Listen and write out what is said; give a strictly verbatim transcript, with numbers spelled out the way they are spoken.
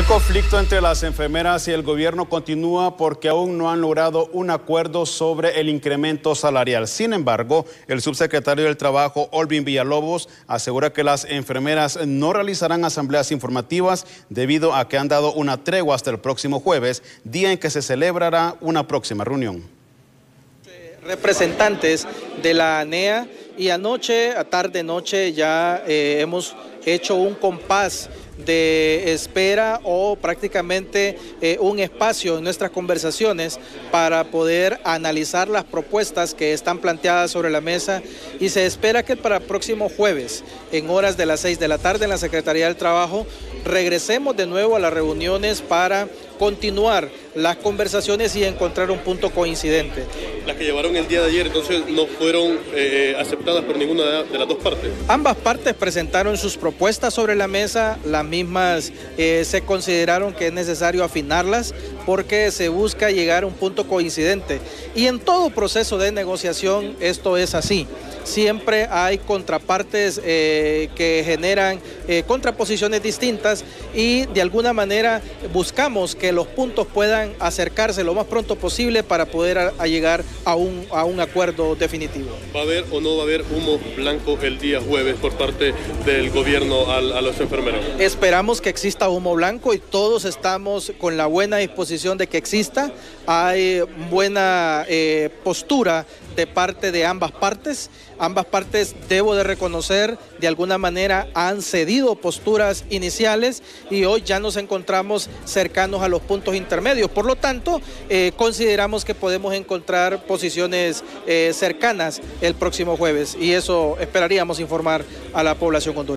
El conflicto entre las enfermeras y el gobierno continúa porque aún no han logrado un acuerdo sobre el incremento salarial. Sin embargo, el subsecretario del Trabajo, Olvín Villalobos, asegura que las enfermeras no realizarán asambleas informativas debido a que han dado una tregua hasta el próximo jueves, día en que se celebrará una próxima reunión. Representantes de la ANEA y anoche, a tarde-noche, ya eh, hemos hecho un compás de espera o prácticamente eh, un espacio en nuestras conversaciones para poder analizar las propuestas que están planteadas sobre la mesa, y se espera que para el próximo jueves en horas de las seis de la tarde en la Secretaría del Trabajo regresemos de nuevo a las reuniones para continuar las conversaciones y encontrar un punto coincidente. Las que llevaron el día de ayer entonces no fueron eh, aceptadas por ninguna de las dos partes. Ambas partes presentaron sus propuestas sobre la mesa, las mismas eh, se consideraron que es necesario afinarlas porque se busca llegar a un punto coincidente, y en todo proceso de negociación esto es así. Siempre hay contrapartes eh, que generan eh, contraposiciones distintas, y de alguna manera buscamos que los puntos puedan acercarse lo más pronto posible para poder a, a llegar a un, a un acuerdo definitivo. ¿Va a haber o no va a haber humo blanco el día jueves por parte del gobierno al, a los enfermeros? Esperamos que exista humo blanco y todos estamos con la buena disposición de que exista. Hay buena eh, postura de parte de ambas partes. Ambas partes, debo de reconocer, de alguna manera han cedido posturas iniciales y hoy ya nos encontramos cercanos a los puntos intermedios. Por lo tanto, eh, consideramos que podemos encontrar posiciones eh, cercanas el próximo jueves, y eso esperaríamos informar a la población hondureña.